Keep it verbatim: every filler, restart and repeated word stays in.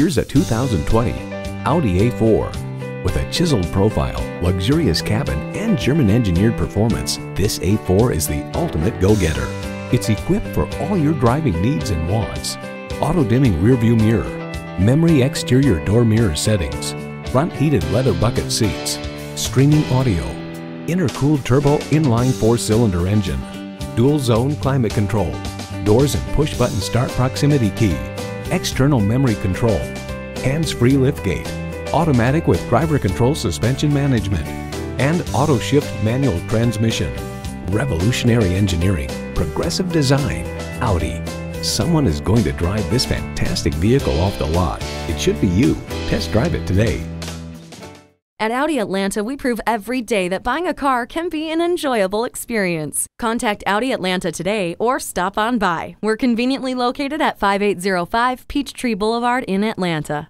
Here's a two thousand twenty Audi A four. With a chiseled profile, luxurious cabin, and German-engineered performance, this A four is the ultimate go-getter. It's equipped for all your driving needs and wants. Auto-dimming rearview mirror, memory exterior door mirror settings, front heated leather bucket seats, streaming audio, intercooled turbo inline four-cylinder engine, dual-zone climate control, doors and push-button start proximity key, external memory control, hands-free liftgate, automatic with driver control suspension management, and auto-shift manual transmission. Revolutionary engineering, progressive design, Audi. Someone is going to drive this fantastic vehicle off the lot. It should be you. Test drive it today. At Audi Atlanta, we prove every day that buying a car can be an enjoyable experience. Contact Audi Atlanta today or stop on by. We're conveniently located at five eight zero five Peachtree Boulevard in Atlanta.